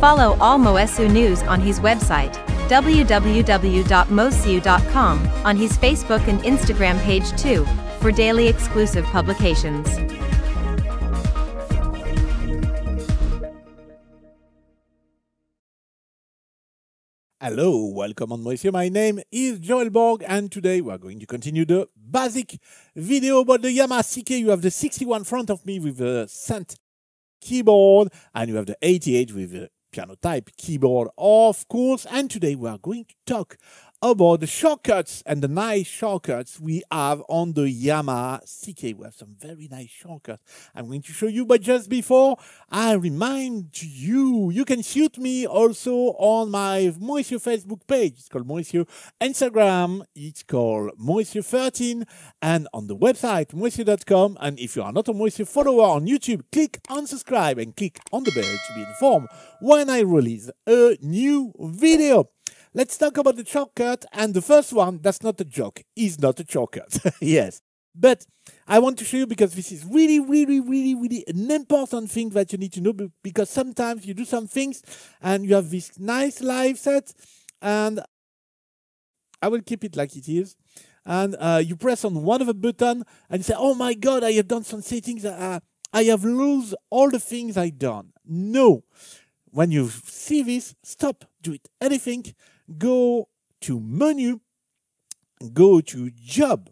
Follow all Moessieux news on his website, www.moessieux.com, on his Facebook and Instagram page too, for daily exclusive publications. Hello, welcome on Moessieux. My name is Joel Borg, and today we are going to continue the basic video about the Yamaha CK. You have the 61 in front of me with the Sant keyboard, and you have the 88 with the piano type keyboard, of course. And today we are going to talk about the shortcuts and the nice shortcuts we have on the Yamaha CK. We have some very nice shortcuts I'm going to show you, but just before, I remind you, you can shoot me also on my Moessieux Facebook page. It's called Moessieux. Instagram, it's called Moessieux13, and on the website, moessieux.com. And if you are not a Moessieux follower on YouTube, click on subscribe and click on the bell to be informed when I release a new video. Let's talk about the shortcut, and the first one, that's not a joke, is not a shortcut, yes. But I want to show you because this is really an important thing that you need to know, because sometimes you do some things and you have this nice live set, and I will keep it like it is. And you press on one of the buttons and say, oh my God, I have done some settings, I have lost all the things I done. No, when you see this, stop, do it anything. Go to menu, go to job,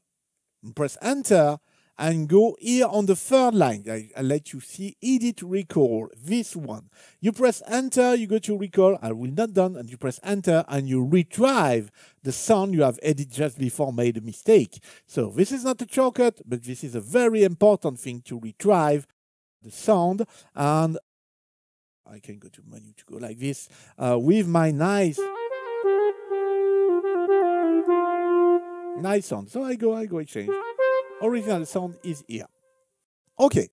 press enter, and go here on the third line. I let you see edit recall, this one. You press enter, you go to recall, I will not done, and you press enter, and you retrieve the sound you have edited just before made a mistake. So this is not a shortcut, but this is a very important thing to retrieve the sound. And I can go to menu to go like this with my nice... nice sound. So I go, I change. Original sound is here. Okay.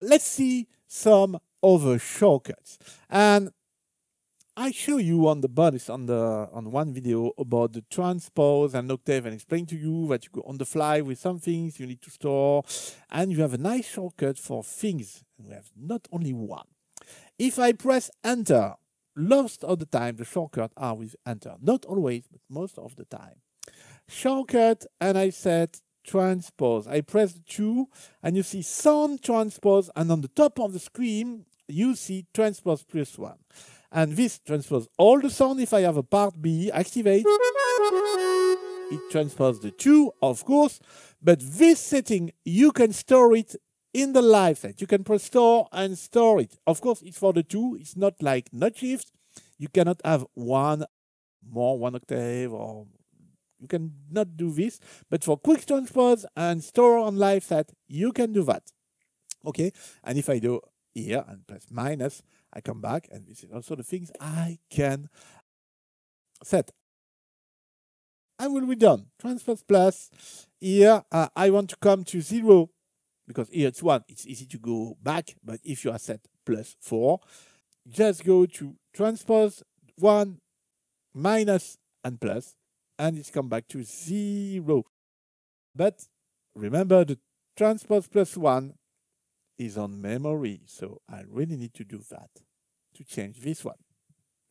Let's see some other shortcuts. And I show you on the bonus on one video about the transpose and octave, and explain to you that you go on the fly with some things you need to store, and you have a nice shortcut for things. We have not only one. If I press enter, most of the time the shortcuts are with enter. Not always, but most of the time. Shortcut, and I said transpose. I press the 2, and you see sound transpose, and on the top of the screen you see transpose +1, and this transpose all the sound. If I have a part B activate, it transposes the 2, of course, but this setting you can store it in the live set. You can press store and store it. Of course, it's for the 2, it's not like notch shift. You cannot have one octave, or you can not do this, but for quick transpose and store on live set, you can do that. Okay, and if I do here and press minus, I come back, and this is also the things I can set. I will be done. Transpose plus. Here, I want to come to 0, because here it's 1. It's easy to go back, but if you are set +4, just go to transpose 1, minus, and plus, and it's come back to 0. But remember, the transpose +1 is on memory, so I really need to do that to change this one.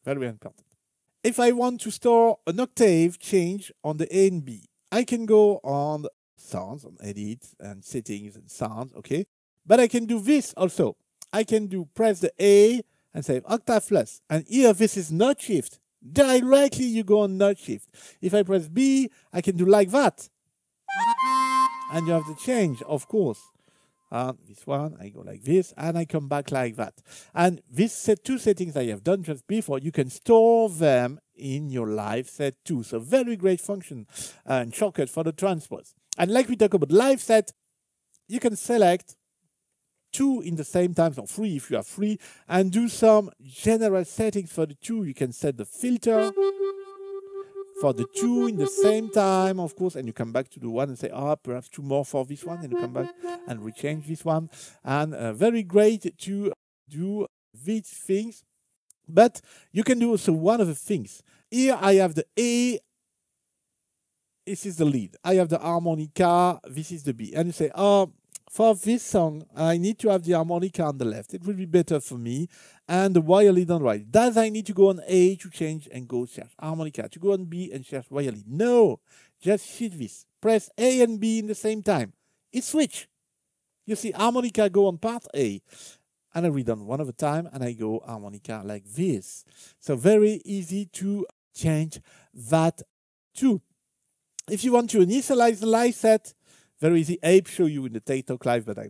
Very important. If I want to store an octave change on the A and B, I can go on sounds, on edit, and settings, and sounds, okay? But I can do this also. I can do press the A and say octave plus, and here this is notch shift. Directly you go on notch shift. If I press B, I can do like that. And you have the change, of course. This one, I go like this, and I come back like that. And these two settings I have done just before, you can store them in your live set too. So very great function and shortcut for the transpose. And like we talk about live set, you can select 2 in the same time, or 3 if you are free, and do some general settings for the 2. You can set the filter for the two in the same time, of course, and you come back to the one and say, ah, perhaps two more for this one, and you come back and rechange this one. And very great to do these things. But you can do also one of the things. Here I have the A. This is the lead. I have the harmonica. This is the B. And you say, oh, for this song, I need to have the harmonica on the left. It will be better for me. And the wire lead on the right. Does I need to go on A to change and go search harmonica? To go on B and search wire lead? No. Just hit this. Press A and B in the same time. It switch. You see, harmonica go on part A. And I read on one at a time, and I go harmonica like this. So very easy to change that too. If you want to initialize the live set, very easy. Ape show you in the TikTok live, but I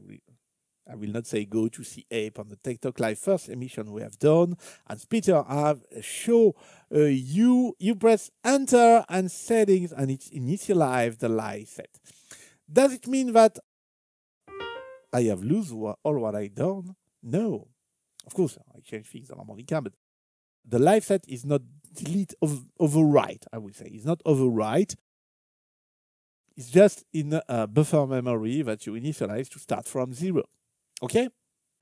will not say go to see Ape on the TikTok live first emission we have done. And Peter have show you press enter and settings, and it's initialize the live set. Does it mean that I have lost all what I done? No, of course I change things on harmonica, but the live set is not delete overwrite. I would say it's not overwrite. It's just in a buffer memory that you initialize to start from zero. Okay?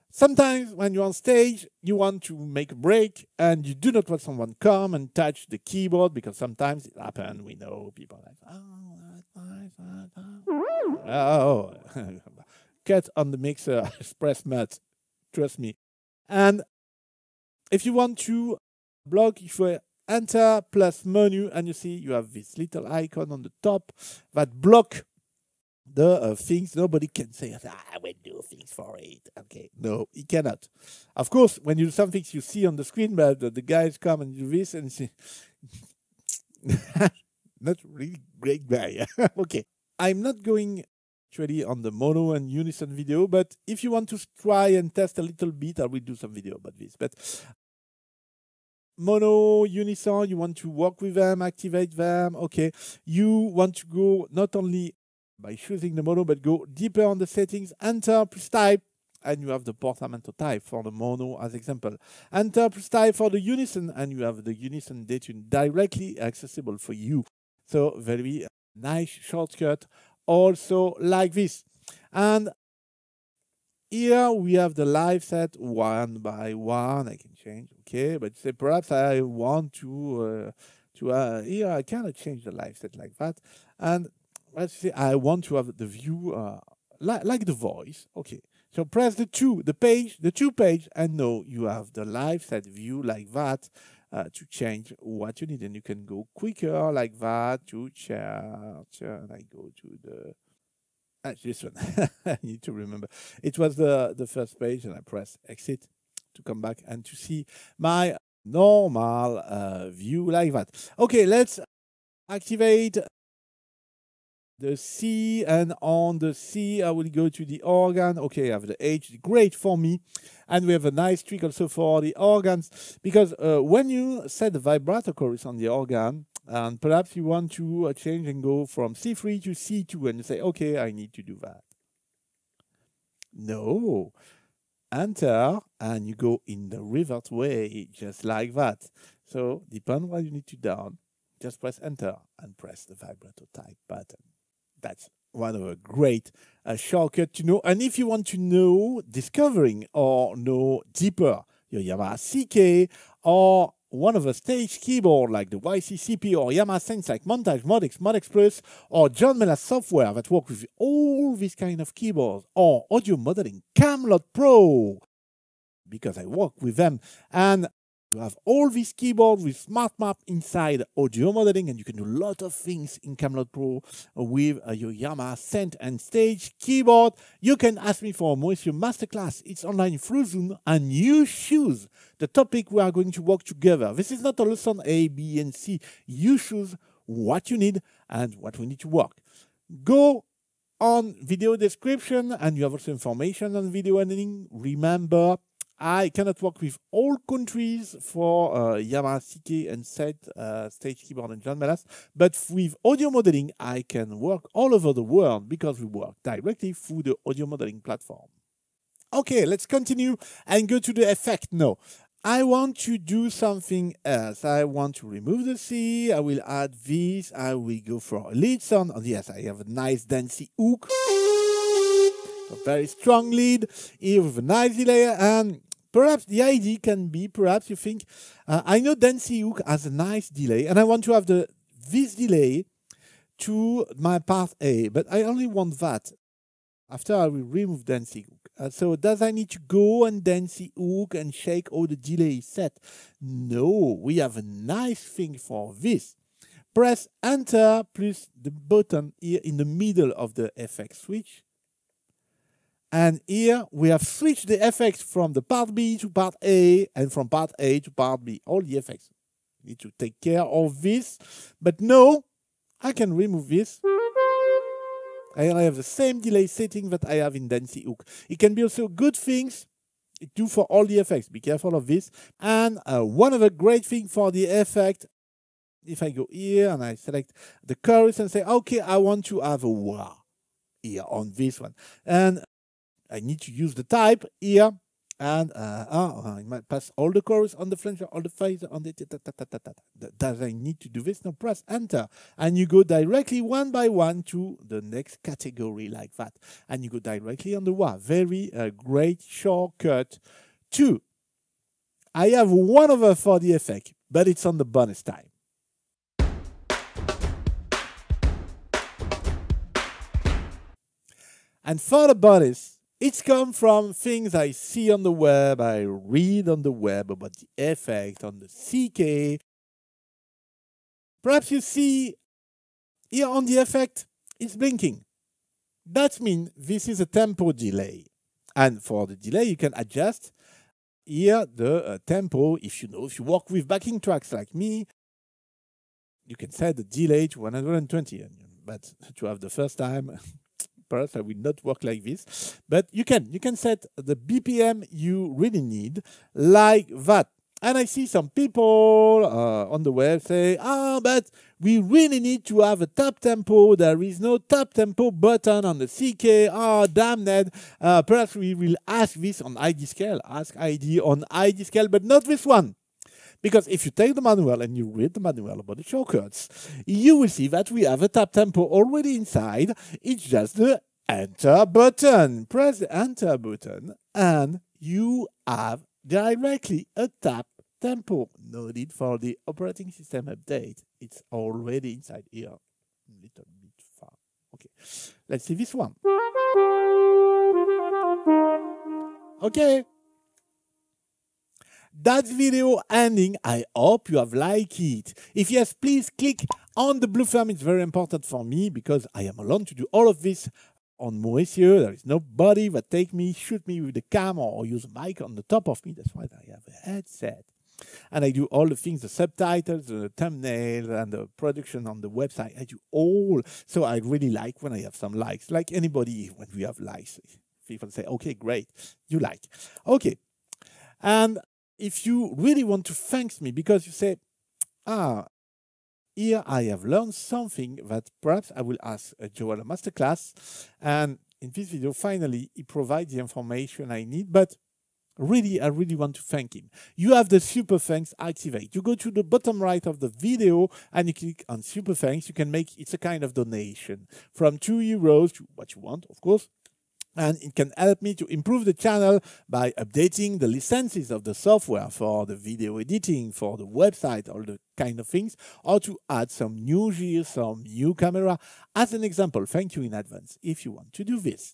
Sometimes when you're on stage, you want to make a break and you do not want someone come and touch the keyboard, because sometimes it happens. We know people like, oh, that's nice, that's nice. Oh, cut on the mixer, press mute. Trust me. And if you want to block, if you enter plus menu, and you see you have this little icon on the top that block the things. Nobody can say, I will do things for it. Okay, no, he cannot. Of course, when you do some things you see on the screen, but the guys come and do this and see. Not really great guy. Okay, I'm not going actually on the mono and unison video, but if you want to try and test a little bit, I will do some video about this. But mono, unison, you want to work with them, activate them. Okay, you want to go not only by choosing the mono, but go deeper on the settings. Enter plus type, and you have the portamento type for the mono as example. Enter plus type for the unison, and you have the unison detune directly accessible for you. So very nice shortcut also like this. And here we have the live set one by one. I can change, okay, but say perhaps I want to here I cannot change the live set like that. And let's say I want to have the view like the voice, okay. So press the two page, and now you have the live set view like that to change what you need, and you can go quicker like that to charge. And I go to the. This one, I need to remember. It was the first page, and I press exit to come back and to see my normal view like that. Okay, let's activate the C, and on the C, I will go to the organ. Okay, I have the H, great for me. And we have a nice trick also for the organs, because when you set the vibrato chorus on the organ, and perhaps you want to change and go from C3 to C2, and you say, okay, I need to do that. No. Enter, and you go in the reverse way, just like that. So, depend what you need to down, just press enter and press the vibrato type button. That's one of a great shortcut to know. And if you want to know, discovering or know deeper your Yamaha CK or one of a stage keyboard like the YCCP or Yamaha Sensei, Montage, ModX, ModX Plus, or John Melas software that work with all these kind of keyboards, or Audio Modeling, Camelot Pro, because I work with them. And you have all these keyboards with SmartMap inside Audio Modeling, and you can do a lot of things in Camelot Pro with your Yamaha Sensei and stage keyboard. You can ask me for a Moessieurs masterclass. It's online through Zoom, and you choose the topic we are going to work together. This is not a lesson A, B, and C. You choose what you need and what we need to work. Go on video description, and you have also information on video editing. Remember, I cannot work with all countries for Yamaha CK and set stage keyboard and John Melas, but with Audio Modeling, I can work all over the world because we work directly through the Audio Modeling platform. Okay, let's continue and go to the effect now. I want to do something else. I want to remove the C, I will add this, I will go for a lead sound. Oh, yes, I have a nice dancey hook. A very strong lead here with a nice delay, and perhaps the idea can be, perhaps you think, I know dancey hook has a nice delay and I want to have this delay to my part A, but I only want that. After I will remove dancey hook. So does I need to go and dancey hook and shake all the delay set? No, we have a nice thing for this. Press enter plus the button here in the middle of the FX switch. And here we have switched the effects from the part B to part A and from part A to part B, all the effects. Need to take care of this, but no, I can remove this. And I have the same delay setting that I have in Dancey Hook. It can be also good things do for all the effects. Be careful of this. And one of the great things for the effect, if I go here and I select the chorus and say, okay, I want to have a wah here on this one. And I need to use the type here, and I might pass all the chorus on the flanger, all the phaser on the does I need to do this? Now press enter, and you go directly one by one to the next category like that, and you go directly on the wah. Very great shortcut too. I have one over for the effect, but it's on the bonus time. And for the bonus, it's come from things I see on the web, I read on the web about the effect on the CK. Perhaps you see here on the effect, it's blinking. That means this is a tempo delay. And for the delay, you can adjust here the tempo. If you work with backing tracks like me, you can set the delay to 120. But to have the first time... I will not work like this, but you can set the BPM you really need like that. And I see some people on the web say, ah, but we really need to have a tap tempo. There is no tap tempo button on the CK. Ah, damn it. Perhaps we will ask this on ID scale, ask ID on ID scale, but not this one. Because if you take the manual and you read the manual about the shortcuts, you will see that we have a tap tempo already inside. It's just the enter button. Press the enter button and you have directly a tap tempo. No need for the operating system update. It's already inside here. A little bit far. Okay, let's see this one. Okay. That's video ending. I hope you have liked it. If yes, please click on the blue thumb. It's very important for me because I am alone to do all of this on Moessieux. There is nobody that take me, shoot me with the camera or use a mic on the top of me. That's why I have a headset. And I do all the things, the subtitles, the thumbnails, and the production on the website. I do all. So I really like when I have some likes. Like anybody, when we have likes, people say, okay, great, you like. Okay. And if you really want to thank me because you say, ah, here I have learned something that perhaps I will ask Joel a masterclass. And in this video, finally, he provides the information I need. But really, I really want to thank him. You have the super thanks activate. You go to the bottom right of the video and you click on super thanks. You can make, it's a kind of donation from €2 to what you want, of course. And it can help me to improve the channel by updating the licenses of the software for the video editing, for the website, all the kind of things, or to add some new gear, some new camera. As an example, thank you in advance if you want to do this.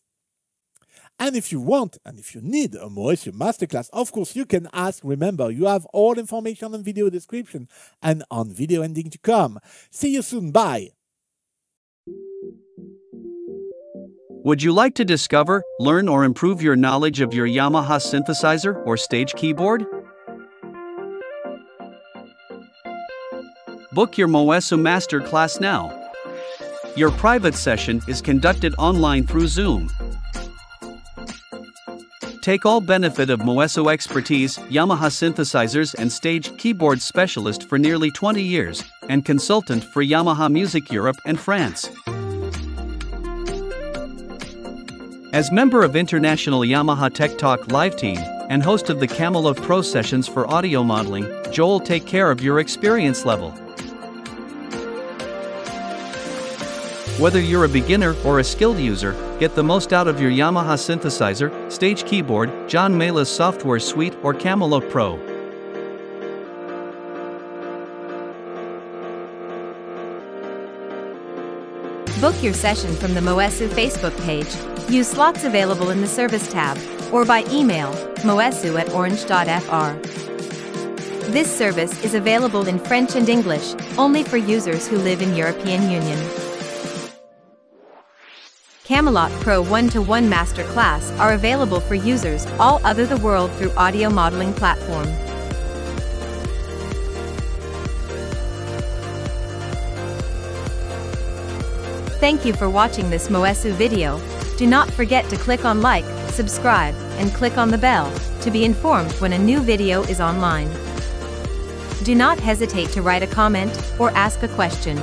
And if you want, and if you need a Moessieux masterclass, of course, you can ask. Remember, you have all information on video description and on video ending to come. See you soon. Bye. Would you like to discover, learn or improve your knowledge of your Yamaha synthesizer or stage keyboard? Book your Moessieux Masterclass now. Your private session is conducted online through Zoom. Take all benefit of Moessieux expertise, Yamaha synthesizers and stage keyboard specialist for nearly 20 years, and consultant for Yamaha Music Europe and France. As member of International Yamaha Tech Talk Live Team, and host of the Camelot Pro sessions for audio modeling, Joel take care of your experience level. Whether you're a beginner or a skilled user, get the most out of your Yamaha synthesizer, stage keyboard, John Melas software suite or Camelot Pro. Book your session from the Moessieux Facebook page, use slots available in the service tab, or by email, moessieux@orange.fr. This service is available in French and English, only for users who live in European Union. Camelot Pro one-to-one masterclass are available for users all over the world through audio modeling platform. Thank you for watching this Moessieux video. Do not forget to click on like, subscribe, and click on the bell to be informed when a new video is online. Do not hesitate to write a comment or ask a question.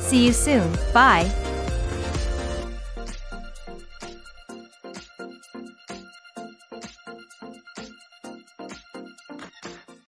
See you soon, bye!